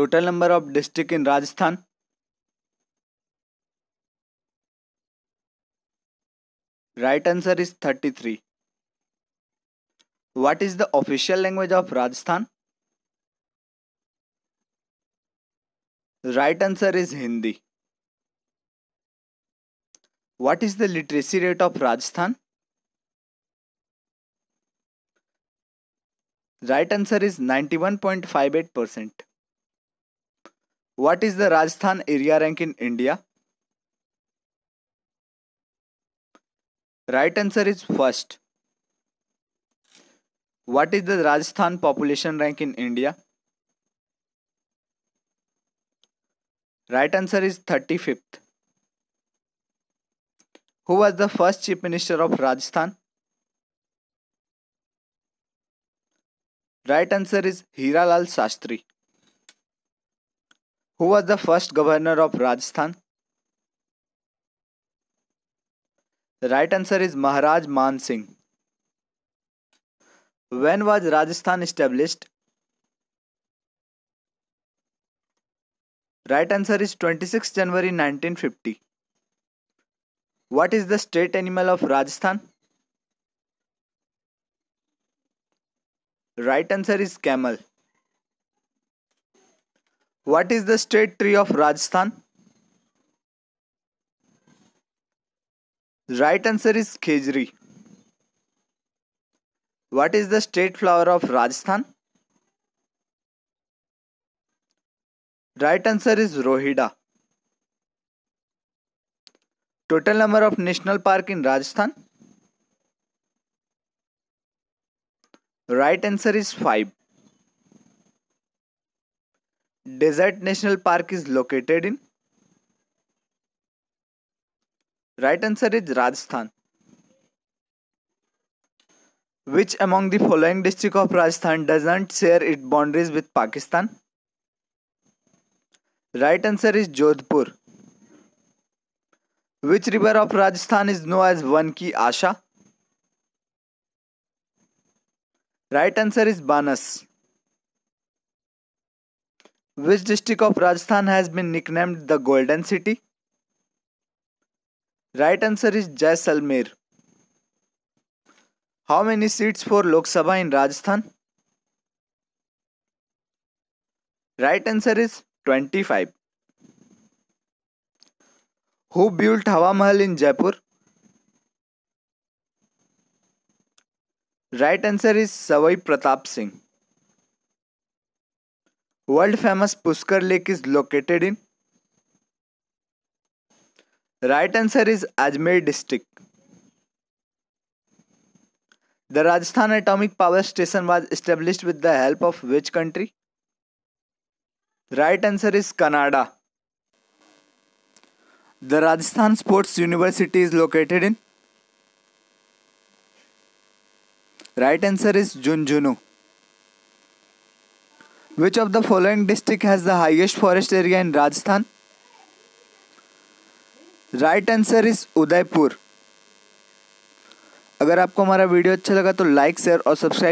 Total number of districts in Rajasthan. Right answer is 33. What is the official language of Rajasthan? Right answer is Hindi. What is the literacy rate of Rajasthan? Right answer is 91.58%. What is the Rajasthan area rank in India? Right answer is 1st. What is the Rajasthan population rank in India? Right answer is 35th. Who was the first Chief Minister of Rajasthan? Right answer is Hiralal Shastri. Who was the first Governor of Rajasthan? Right answer is Maharaj Man Singh. When was Rajasthan established? Right answer is 26 January 1950. What is the state animal of Rajasthan? Right answer is camel. What is the state tree of Rajasthan? Right answer is Khejri. What is the state flower of Rajasthan? Right answer is Rohida. Total number of national parks in Rajasthan? Right answer is 5. Desert National Park is located in? Right answer is Rajasthan. Which among the following district of Rajasthan doesn't share its boundaries with Pakistan? Right answer is Jodhpur. Which river of Rajasthan is known as Van Ki Asha? Right answer is Banas. Which district of Rajasthan has been nicknamed the Golden City? Right answer is Jaisalmer. How many seats for Lok Sabha in Rajasthan? Right answer is 25. Who built Hawa Mahal in Jaipur? Right answer is Sawai Pratap Singh. World famous Puskar Lake is located in? Right answer is Ajmer district. The Rajasthan Atomic Power Station was established with the help of which country? Right answer is Canada. The Rajasthan Sports University is located in? Right answer is Junjunu. Which of the following district has the highest forest area in Rajasthan? Right answer is Udaipur. अगर आपको हमारा video अच्छा लगा तो like share और subscribe